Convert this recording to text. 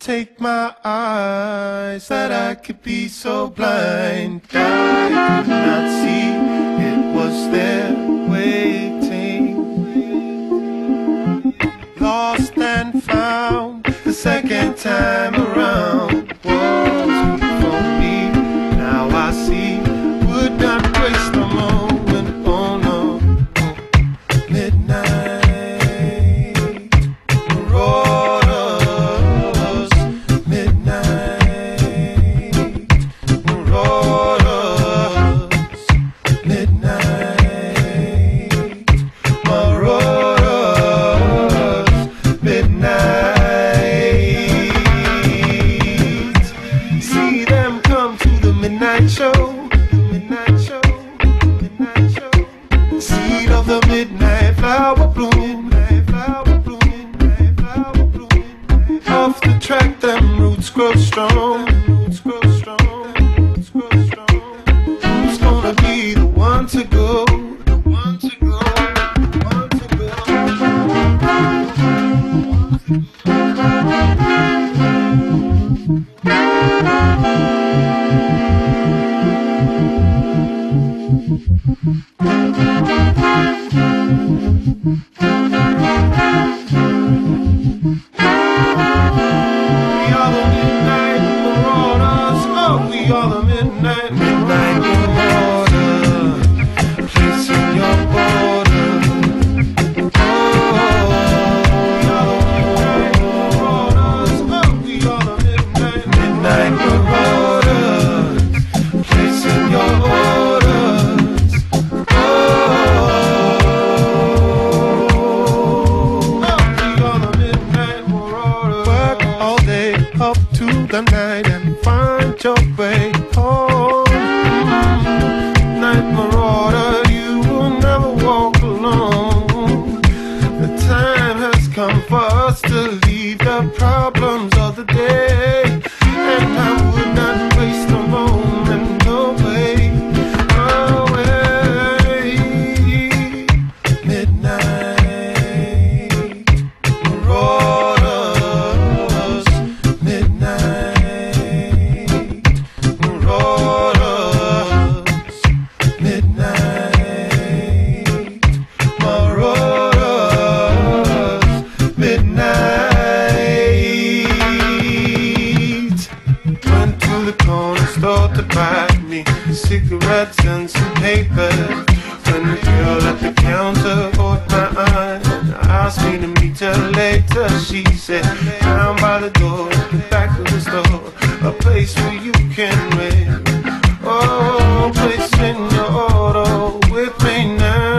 Take my eyes that I could be so blind, I could not see it was there waiting. Lost and found the second time around, was for me, now I see, would not waste the moment, oh no. Midnight midnight show, midnight show, midnight show. Seed of the midnight flower bloom, midnight flower bloom, midnight flower bloom. Off the track, them roots grow strong, them roots grow strong, them roots grow strong. Who's gonna be the one to go? The one to go, the one to go. The one to go. We are the midnight marauders, chasing your border. Oh, we are the midnight marauders, oh, we are the midnight marauders, chasing your borders. Oh, we are the midnight marauders. Work all day up to the night and find your way home. Night marauder, you will never walk alone. The time has come for us to leave the problems of the day, and I would not waste a moment away, away. Midnight marauders, midnight. Cigarettes and some paper. When the girl at the counter caught my eye and asked me to meet her later, she said, down by the door at the back of the store, a place where you can rent. Oh, place in your auto with me now.